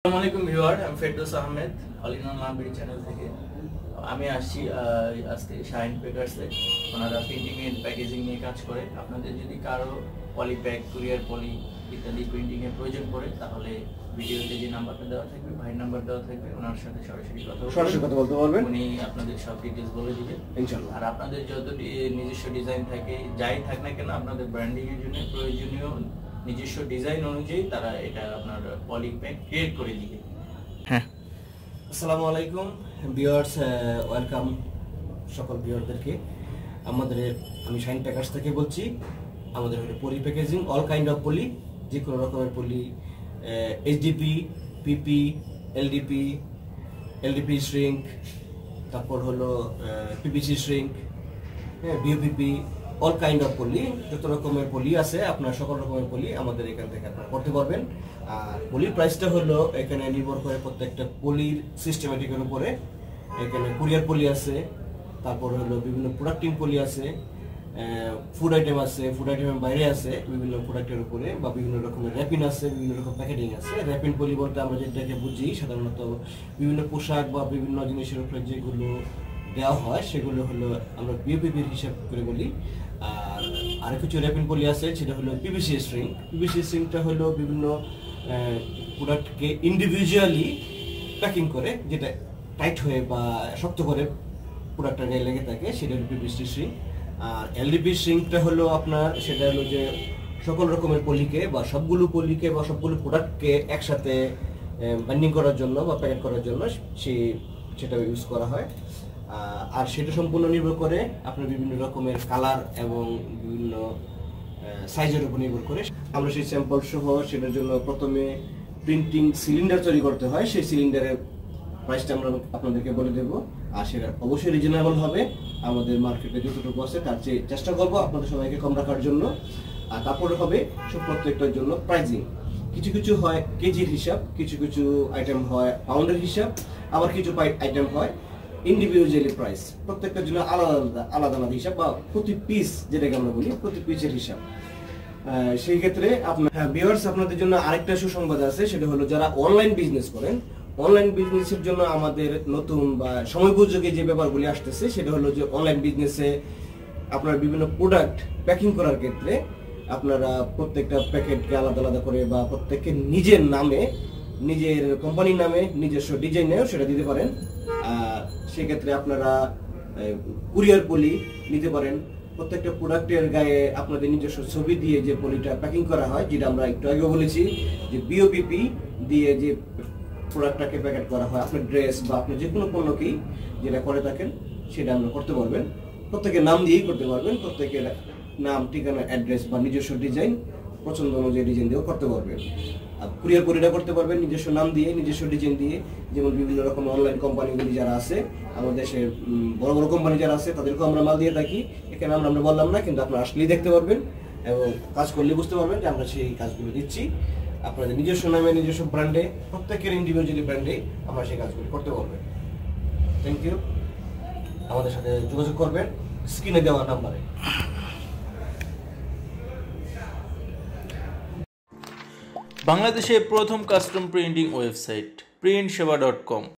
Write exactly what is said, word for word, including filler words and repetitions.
Assalamualaikum viewers, I'm Firdaus Ahmed, All-in-One Library channel থেকে আমি আসছি আজকে শাইন পেপারস থেকে। ওনারা প্রিন্টিং এন্ড প্যাকেজিং নিয়ে কাজ করে। আপনাদের যদি কারো পলি প্যাক, কুরিয়ার পলি ইত্যাদি প্রিন্টিং এর প্রয়োজন পড়ে তাহলে ভিডিওতে যে নাম্বারটা দেওয়া থাকবে, ভাই নাম্বার দেওয়া থাকবে, ওনার সাথে সরাসরি কথা সরাসরি কথা বলতে পারবেন। উনি আপনাদের সব ডিটেইলস বলে দিবেন ইনশাআল্লাহ। আর আপনাদের যত নিজস্ব ডিজাইন থাকে, যাই থাক না কেন, আপনাদের ব্র্যান্ডিং এর জন্য প্রয়োজনীয় নিজস্ব ডিজাইন অনুযায়ী তারা এটা আপনার পলি প্যাক ক্রিয়েট করে দিবে। হ্যাঁ, আসসালামু আলাইকুম ভিউয়ার্স, ওয়েলকাম সকল ভিউয়ারদেরকে। আমাদের আমি শাইন প্যাকার্স থেকে বলছি। আমাদের হলো poly packaging, all kind of poly, যে কোনো রকমের পলি, HDP, PP, LDP, LDP shrink, তারপর হলো পিপিসি শ্রিঙ্ক, হ্যাঁ, BOPP, all kind of poly, যত রকমের পলি আছে আপনার সকল রকমের পলি আমাদের এখান থেকে আপনারা করতে পারবেন। আর পলির প্রাইসটা হলো এখানে নির্ভর করে প্রত্যেকটা পলির সিস্টেমেটিকের উপরে। এখানে কুরিয়ার পলি আছে, তারপর হলো বিভিন্ন প্রোডাক্টিং পলি আছে, ফুড আইটেম আছে, ফুড আইটেমের বাইরে আছে বিভিন্ন প্রোডাক্টের উপরে, বা বিভিন্ন রকমের র্যাপিন আছে, বিভিন্ন রকম প্যাকেটিং আছে। র্যাপিন পলি বলতে আমরা যেটাকে বুঝি সাধারণত বিভিন্ন পোশাক বা বিভিন্ন জিনিসের উপরে যেগুলো দেওয়া হয় সেগুলো হলো আমরা বিউপিপির হিসাব করে বলি। আর আরও কিছু র্যাপিন পলি আছে সেটা হলো পিভিসি স্ট্রিং। পিভিসি স্ট্রিংটা হলো বিভিন্ন প্রোডাক্টকে ইন্ডিভিজুয়ালি প্যাকিং করে, যেটা টাইট হয়ে বা শক্ত করে প্রোডাক্টটা গায়ে লেগে থাকে, সেটা হলো পিভিসি স্ট্রিং। আর এলডিপি স্ট্রিংটা হলো আপনার সেটা হলো যে সকল রকমের পলিকে বা সবগুলো পলিকে বা সবগুলো প্রোডাক্টকে একসাথে বাইন্ডিং করার জন্য বা প্যাকেট করার জন্য সেই সেটা ইউজ করা হয়। আর সেটা সম্পূর্ণ নির্ভর করে আপনার বিভিন্ন রকমের কালার এবং বিভিন্ন সাইজের উপর নির্ভর করে। আমরা সেই স্যাম্পল সহ সেটার জন্য প্রথমে প্রিন্টিং সিলিন্ডার তৈরি করতে হয়। সেই সিলিন্ডারের প্রাইসটা আমরা আপনাদেরকে বলে দেবো। আর সেটা অবশ্যই রিজনেবল হবে, আমাদের মার্কেটে যতটুকু আছে তার চেয়ে চেষ্টা করবো আপনাদের সবাইকে কম রাখার জন্য। আর তারপরে হবে সব প্রত্যেকটার জন্য প্রাইজিং। কিছু কিছু হয় কেজির হিসাব, কিছু কিছু আইটেম হয় পাউন্ডের হিসাব, আবার কিছু আইটেম হয় ইন্ডিভিজুয়ালি প্রাইস। প্রত্যেকটার জন্য আলাদা আলাদা আলাদা আলাদা হিসাব, বা প্রতি পিস যেটাকে আমরা বলি, প্রতি পিসের হিসাব। সেই ক্ষেত্রে আপনার ভিউয়ার্স আপনাদের জন্য আরেকটা সুসংবাদ আছে, সেটা হলো যারা অনলাইন বিজনেস করেন, অনলাইন বিজনেসের জন্য আমাদের নতুন বা সময়োপযোগী যে ব্যাপারগুলি আসতেছে সেটা হলো যে অনলাইন বিজনেসে আপনার বিভিন্ন প্রোডাক্ট প্যাকিং করার ক্ষেত্রে আপনারা প্রত্যেকটা প্যাকেটকে আলাদা আলাদা করে বা প্রত্যেককে নিজের নামে, নিজের কোম্পানির নামে, নিজস্ব ডিজাইনেও সেটা দিতে পারেন। সেক্ষেত্রে আপনারা কুরিয়ার পলি নিতে পারেন। প্রত্যেকটা প্রোডাক্টের গায়ে আপনাদের নিজস্ব ছবি দিয়ে যে পলিটা প্যাকিং করা হয়, যেটা আমরা একটু আগে বলেছি যে বিওপিপি দিয়ে যে প্রোডাক্টটাকে প্যাকেট করা হয়, আপনার ড্রেস বা আপনি যে কোনো পণ্যকেই যেটা করে থাকেন সেটা আমরা করতে পারবেন। প্রত্যেকের নাম দিয়েই করতে পারবেন, প্রত্যেকের নাম, ঠিকানা, অ্যাড্রেস বা নিজস্ব ডিজাইন, পছন্দ অনুযায়ী ডিজাইন দিয়েও করতে পারবেন। আর কুরিয়ার পলিটা করতে পারবেন নিজস্ব নাম দিয়ে, নিজস্ব ডিজাইন দিয়ে। যেমন বিভিন্ন রকম অনলাইন কোম্পানিগুলি যারা আছে, আমাদের দেশের বড় বড় কোম্পানি যারা আছে তাদেরকেও আমরা মাল দিয়ে থাকি। এখানে আমরা আমরা বললাম না, কিন্তু আপনারা আসলেই দেখতে পারবেন এবং কাজ করলেই বুঝতে পারবেন যে আমরা সেই কাজগুলো দিচ্ছি। আপনাদের নিজস্ব নামে, নিজস্ব ব্র্যান্ডে, প্রত্যেকের ইন্ডিভিজুয়ালি ব্র্যান্ডে আমরা সেই কাজগুলো করতে পারবেন। Thank you. আমাদের সাথে যোগাযোগ করবেন স্ক্রিনে দেওয়া নাম্বারে। বাংলাদেশে প্রথম custom printing website Printsheba dot কম।